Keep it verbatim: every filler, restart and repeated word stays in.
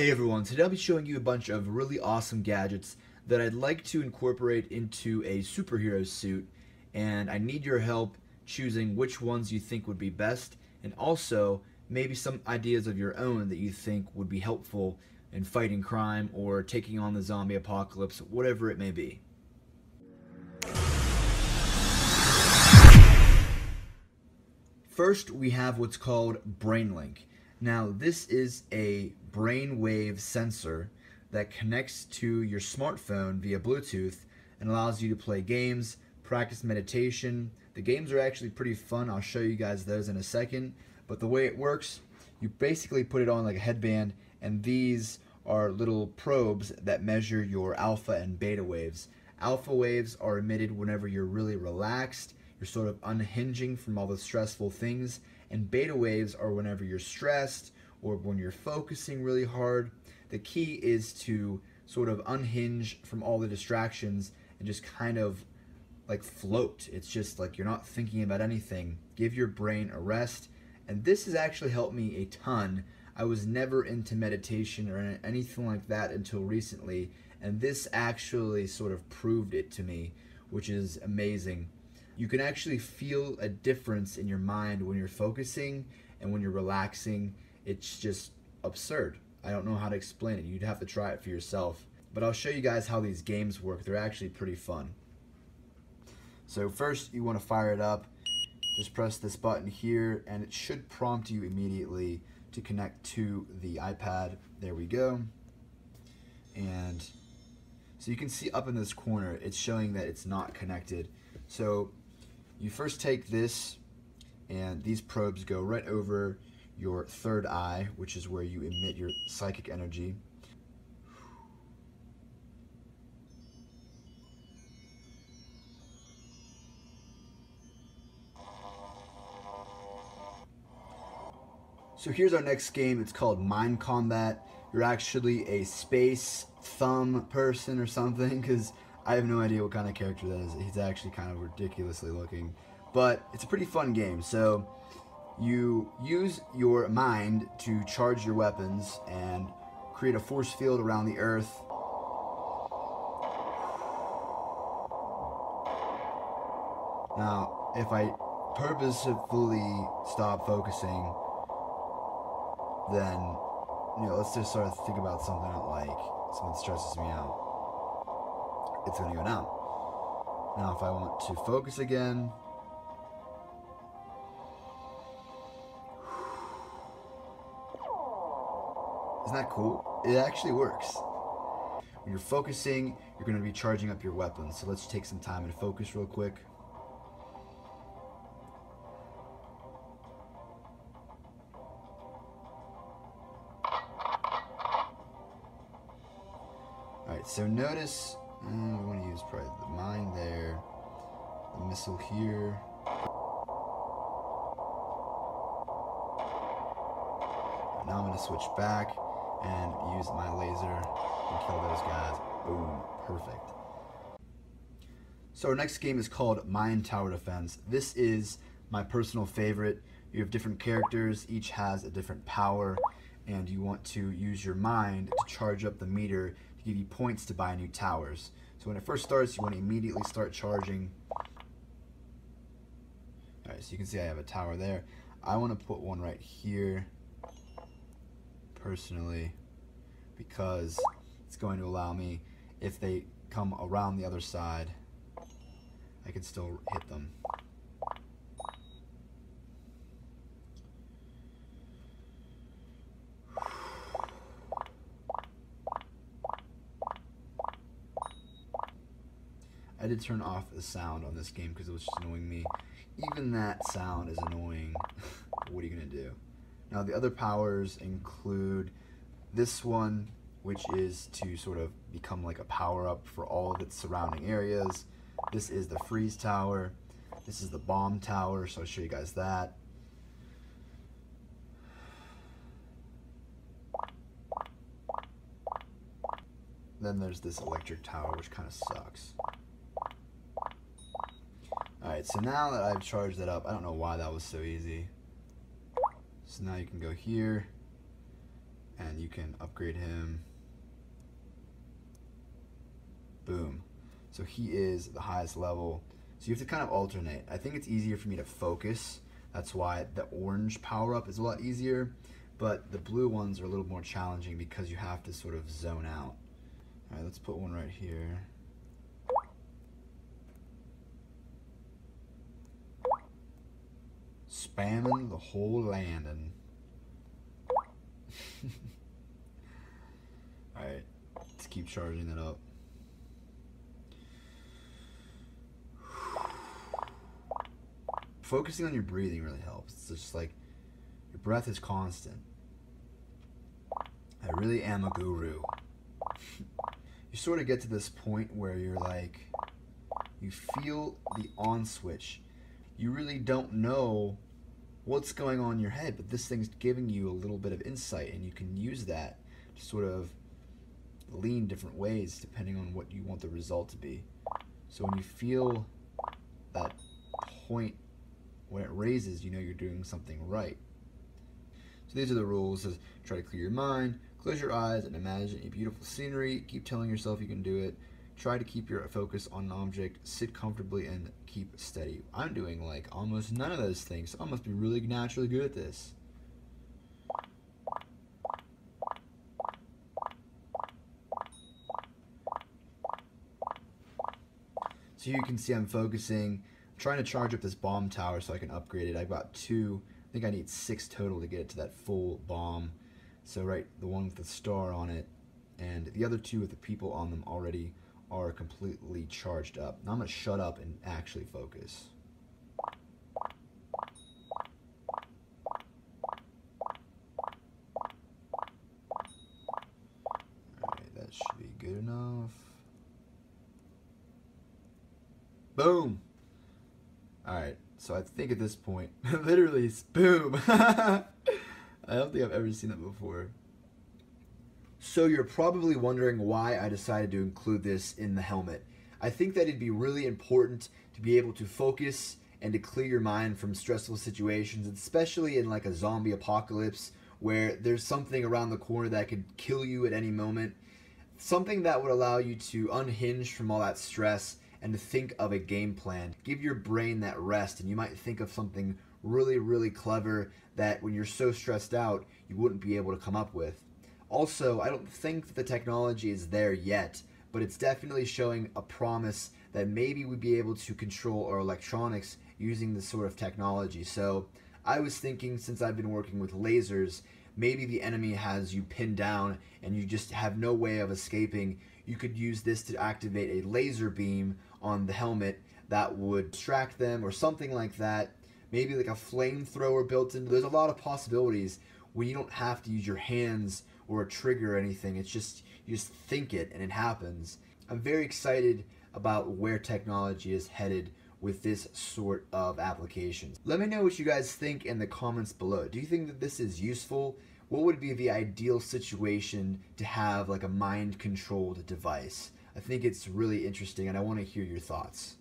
Hey everyone, today I'll be showing you a bunch of really awesome gadgets that I'd like to incorporate into a superhero suit, and I need your help choosing which ones you think would be best, and also maybe some ideas of your own that you think would be helpful in fighting crime or taking on the zombie apocalypse, whatever it may be. First, we have what's called Brainlink. Now, this is a brainwave sensor that connects to your smartphone via Bluetooth and allows you to play games, practice meditation. The games are actually pretty fun. I'll show you guys those in a second. But the way it works, you basically put it on like a headband, and these are little probes that measure your alpha and beta waves. Alpha waves are emitted whenever you're really relaxed, you're sort of unhinging from all the stressful things, and beta waves are whenever you're stressed or when you're focusing really hard. The key is to sort of unhinge from all the distractions and just kind of like float. It's just like you're not thinking about anything. Give your brain a rest. And this has actually helped me a ton. I was never into meditation or anything like that until recently, and this actually sort of proved it to me, which is amazing. You can actually feel a difference in your mind when you're focusing and when you're relaxing. It's just absurd. I don't know how to explain it. You'd have to try it for yourself. But I'll show you guys how these games work. They're actually pretty fun. So first, you want to fire it up. Just press this button here, and it should prompt you immediately to connect to the iPad. There we go. And so you can see up in this corner, it's showing that it's not connected. So you first take this, and these probes go right over your third eye, which is where you emit your psychic energy. So here's our next game. It's called Mind Combat. You're actually a space thumb person or something, because I have no idea what kind of character that is. He's actually kind of ridiculously looking. But it's a pretty fun game. So you use your mind to charge your weapons and create a force field around the earth. Now, if I purposefully stop focusing, then, you know, let's just sort of think about something that, like, someone stresses me out. It's gonna go down. Now, if I want to focus again, isn't that cool? It actually works. When you're focusing, you're going to be charging up your weapons. So let's take some time and focus real quick. Alright, so notice, uh, we want to use probably the mine there, the missile here. Now I'm going to switch back and use my laser and kill those guys. Boom, perfect. So our next game is called Mind Tower Defense. This is my personal favorite. You have different characters, each has a different power, and you want to use your mind to charge up the meter to give you points to buy new towers. So when it first starts, you want to immediately start charging. All right, so you can see I have a tower there. I want to put one right here, personally, because it's going to allow me, if they come around the other side, I can still hit them. I did turn off the sound on this game because it was just annoying me. Even that sound is annoying. What are you gonna do? Now, the other powers include this one, which is to sort of become like a power-up for all of its surrounding areas. This is the freeze tower. This is the bomb tower, so I'll show you guys that. Then there's this electric tower, which kind of sucks. Alright, so now that I've charged that up, I don't know why that was so easy. So now you can go here and you can upgrade him. Boom. So he is the highest level. So you have to kind of alternate. I think it's easier for me to focus. That's why the orange power-up is a lot easier, but the blue ones are a little more challenging because you have to sort of zone out. All right, let's put one right here. Spamming the whole landing. All right, let's keep charging it up. Focusing on your breathing really helps. It's just like your breath is constant. I really am a guru. You sort of get to this point where you're like, you feel the on switch. You really don't know what's going on in your head, but this thing's giving you a little bit of insight, and you can use that to sort of lean different ways depending on what you want the result to be. So when you feel that point, when it raises, you know you're doing something right. So these are the rules. It says, try to clear your mind, close your eyes, and imagine a beautiful scenery. Keep telling yourself you can do it. Try to keep your focus on an object. Sit comfortably and keep steady. I'm doing like almost none of those things, so I must be really naturally good at this. So you can see I'm focusing. Trying to charge up this bomb tower so I can upgrade it. I've got two, I think I need six total to get it to that full bomb. So right, the one with the star on it and the other two with the people on them already are completely charged up. Now I'm gonna shut up and actually focus. All right, that should be good enough. Boom. Alright, so I think at this point, literally, boom! I don't think I've ever seen that before. So you're probably wondering why I decided to include this in the helmet. I think that it'd be really important to be able to focus and to clear your mind from stressful situations, especially in like a zombie apocalypse where there's something around the corner that could kill you at any moment. Something that would allow you to unhinge from all that stress and to think of a game plan. Give your brain that rest, and you might think of something really, really clever that when you're so stressed out, you wouldn't be able to come up with. Also, I don't think that the technology is there yet, but it's definitely showing a promise that maybe we'd be able to control our electronics using this sort of technology. So I was thinking, since I've been working with lasers, maybe the enemy has you pinned down and you just have no way of escaping. You could use this to activate a laser beam on the helmet that would distract them or something like that. Maybe like a flamethrower built in. There's a lot of possibilities when you don't have to use your hands or a trigger or anything. It's just, you just think it and it happens. I'm very excited about where technology is headed with this sort of applications. Let me know what you guys think in the comments below. Do you think that this is useful? What would be the ideal situation to have like a mind-controlled device? I think it's really interesting, and I want to hear your thoughts.